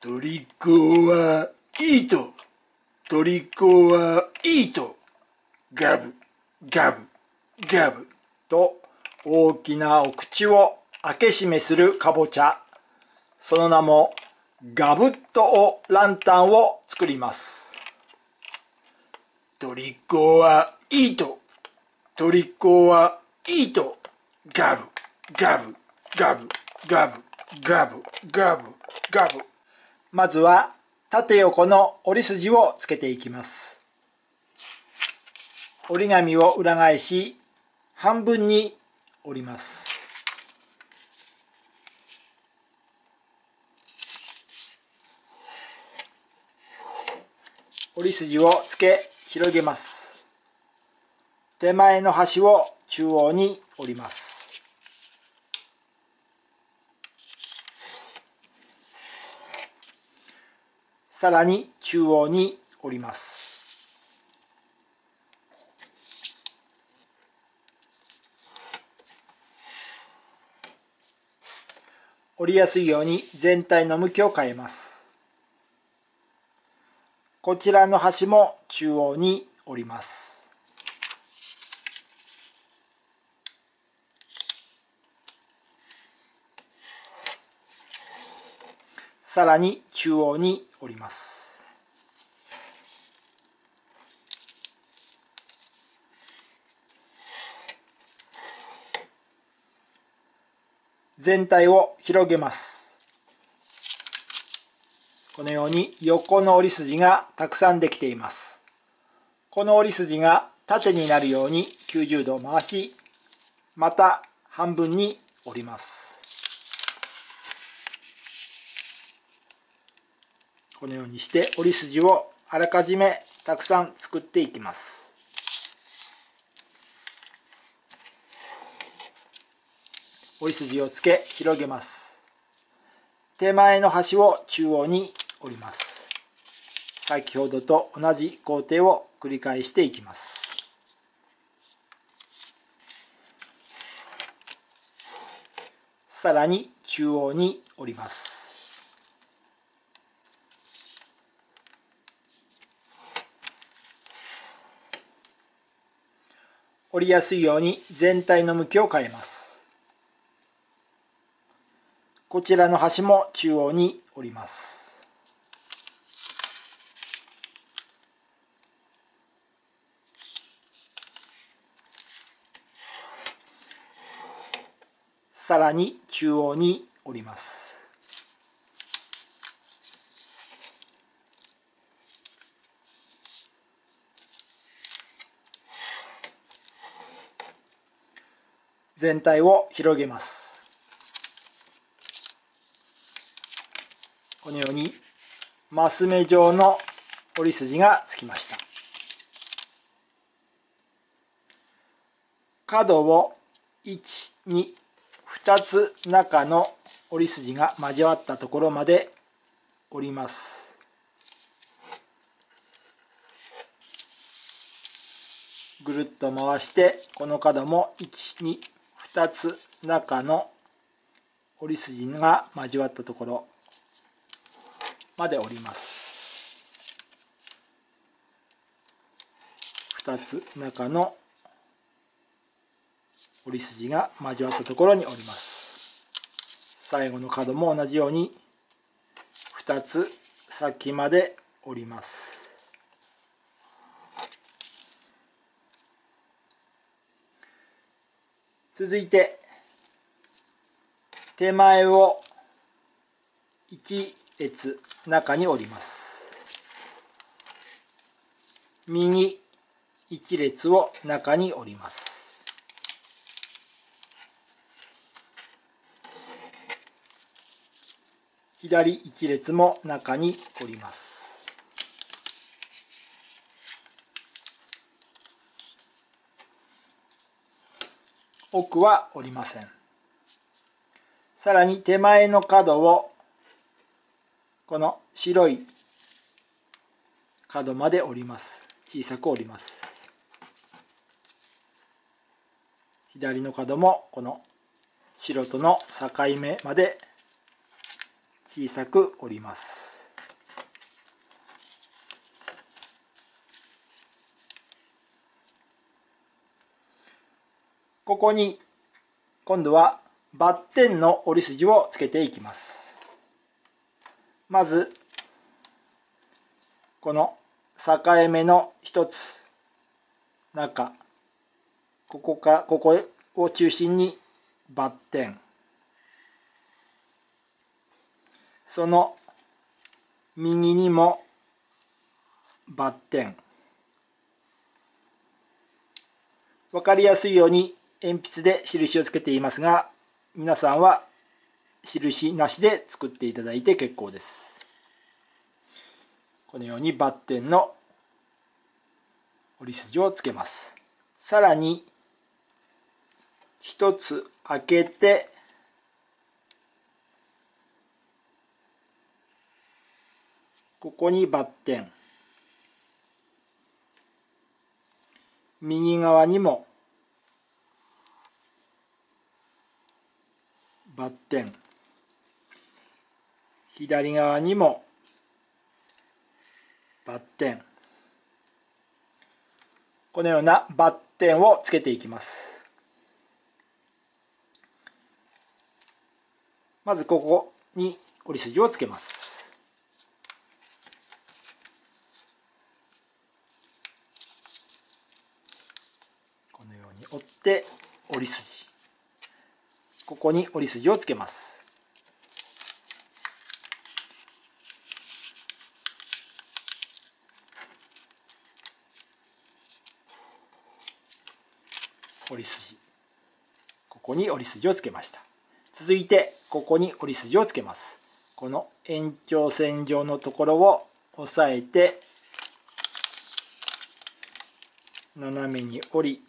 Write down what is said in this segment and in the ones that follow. トリコはイート、トリコはイート、ガブガブガブと大きなお口を開け閉めするかぼちゃ、その名もガブッとおランタンを作ります。トリコはイート、トリコはイート、ガブガブガブガブガブガブガブ。まずは縦横の折り筋をつけていきます。折り紙を裏返し半分に折ります。折り筋をつけ広げます。手前の端を中央に折ります。さらに中央に折ります。折りやすいように全体の向きを変えます。こちらの端も中央に折ります。さらに中央に折ります。全体を広げます。このように横の折り筋がたくさんできています。この折り筋が縦になるように90度回し、また半分に折ります。このようにして折り筋をあらかじめたくさん作っていきます。折り筋をつけ広げます。手前の端を中央に折ります。先ほどと同じ工程を繰り返していきます。さらに中央に折ります。折りやすいように全体の向きを変えます。こちらの端も中央に折ります。さらに中央に折ります。全体を広げます。このようにマス目状の折り筋がつきました。角を1、2、2つ中の折り筋が交わったところまで折ります。ぐるっと回して、この角も1、2、2つ中の折り筋が交わったところまで折ります。2つ中の折り筋が交わったところに折ります。最後の角も同じように2つ先まで折ります。続いて手前を1列中に折ります。右1列を中に折ります。左1列も中に折ります。奥は折りません。さらに手前の角をこの白い角まで折ります。小さく折ります。左の角もこの白との境目まで小さく折ります。ここに今度はバッテンの折り筋をつけていきます。まずこの境目の一つ中、ここを中心にバッテン、その右にもバッテン。分かりやすいように鉛筆で印をつけていますが、皆さんは印なしで作っていただいて結構です。このようにバッテンの折り筋をつけます。さらに一つ開けて、ここにバッテン、右側にもバッテン、左側にもバッテン。このようなバッテンをつけていきます。まずここに折り筋をつけます。折って折り筋、ここに折り筋をつけます。折り筋、ここに折り筋をつけました。続いてここに折り筋をつけます。この延長線上のところを押さえて斜めに折り、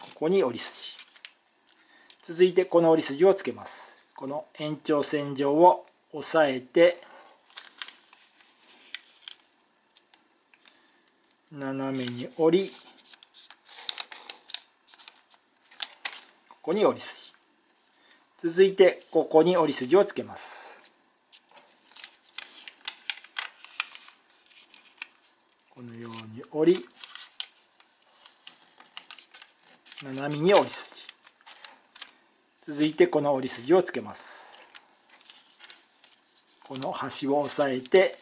ここに折り筋。続いてこの折り筋をつけます。この延長線上を押さえて斜めに折り、ここに折り筋。続いてここに折り筋をつけます。このように折り、斜めに折り筋。続いてこの折り筋をつけます。この端を押さえて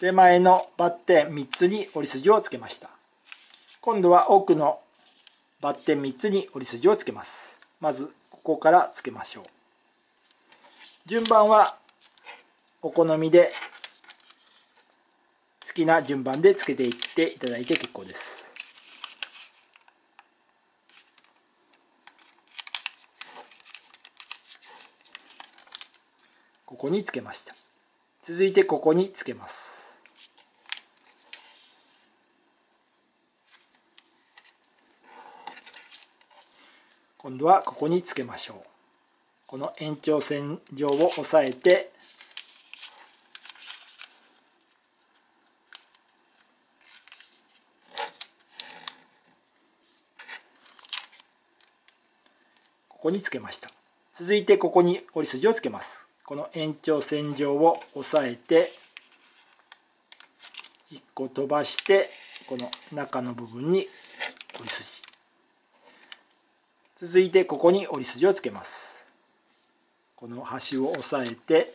手前のバッテン3つに折り筋をつけました。今度は奥のバッテン3つに折り筋をつけます。まずここからつけましょう。順番はお好みで好きな順番でつけていっていただいて結構です。ここにつけました。続いてここにつけます。今度はここにつけましょう。この延長線上を押さえてここにつけました。続いてここに折り筋をつけます。この延長線上を押さえて1個飛ばして、この中の部分に折り筋。続いてここに折り筋をつけます。この端を押さえて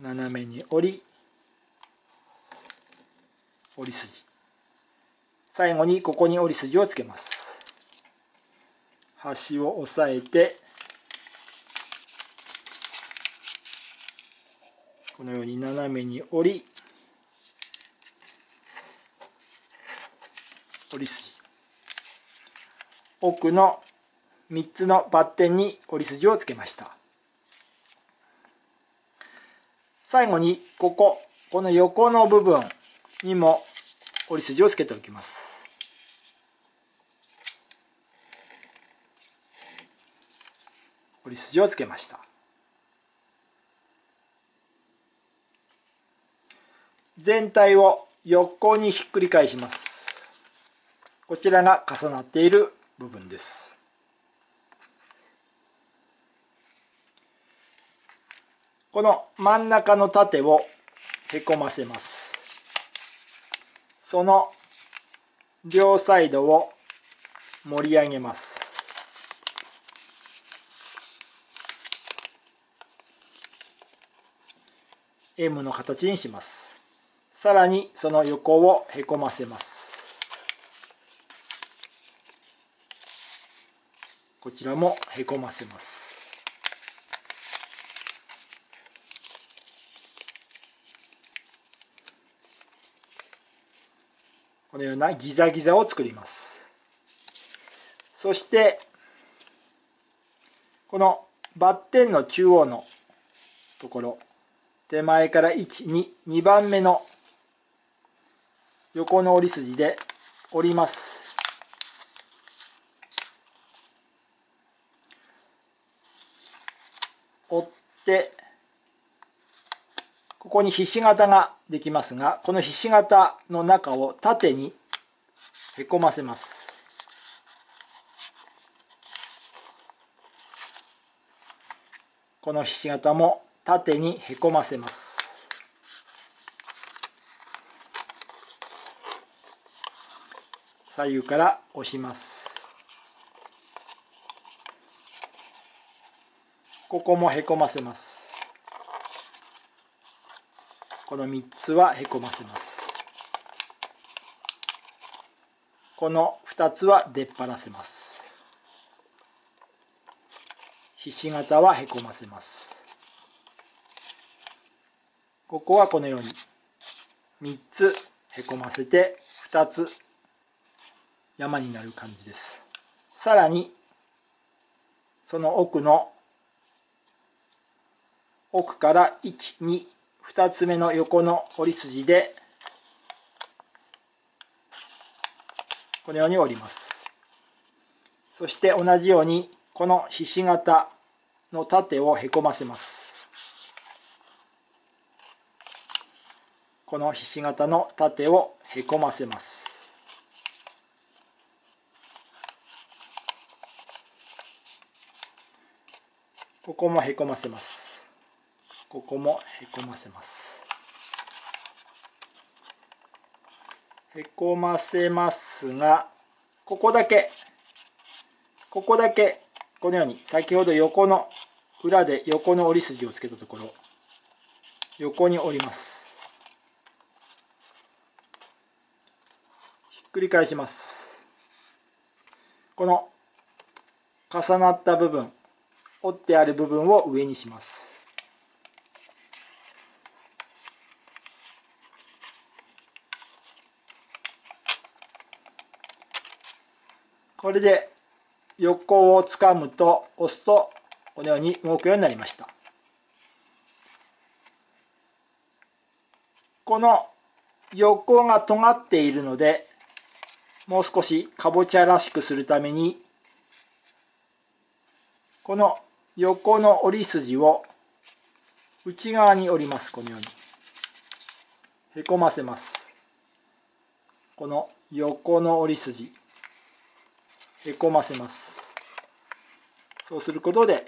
斜めに折り、折り筋。最後にここに折り筋をつけます。端を押さえてこのように斜めに折り、折り筋。奥の3つのバッテンに折り筋をつけました。最後にこの横の部分にも折り筋をつけておきます。折り筋をつけました。全体を横にひっくり返します。こちらが重なっている部分です。この真ん中の縦をへこませます。その両サイドを盛り上げます。M の形にします。さらにその横をへこませます。こちらもへこませます。このようなギザギザを作ります。そしてこのバッテンの中央のところ、手前から2番目の横の折り筋で折ります。折ってここにひし形ができますが、このひし形の中を縦にへこませます。このひし形も縦にへこませます。左右から押します。ここもへこませます。この3つはへこませます。この2つは出っ張らせます。ひし形はへこませます。ここはこのように3つへこませて2つ山になる感じです。さらにその奥の奥から2つ目の横の折り筋でこのように折ります。そして同じようにこのひし形の縦をへこませます。このひし形の縦をへこませます。ここもへこませます。ここもへこませます。へこませますが、ここだけこのように先ほど横の裏で横の折り筋をつけたところ、横に折ります。繰り返します。この重なった部分、折ってある部分を上にします。これで横をつかむと押すとこのように動くようになりました。この横が尖っているので、もう少しかぼちゃらしくするために、この横の折り筋を内側に折ります。このようにへこませます。この横の折り筋へこませます。そうすることで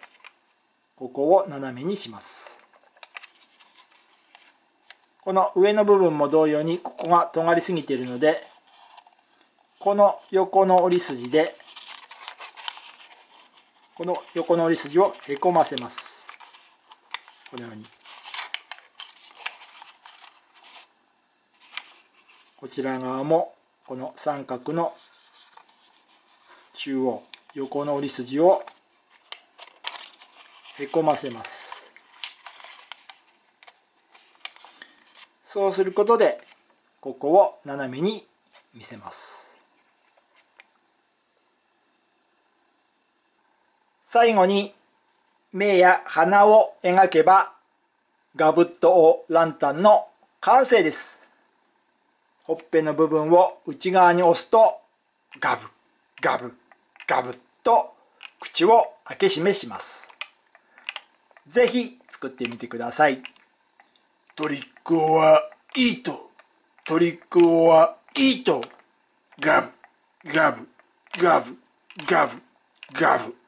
ここを斜めにします。この上の部分も同様にここが尖りすぎているので、この横の折り筋でこの横の折り筋をへこませます。このようにこちら側もこの三角の中央、横の折り筋をへこませます。そうすることでここを斜めに見せます。最後に目や鼻を描けばガブッとおランタンの完成です。ほっぺの部分を内側に押すとガブガブガブッと口を開け閉めします。ぜひ作ってみてください。トリックはイート、トリックはイート、ガブガブガブガブガブ。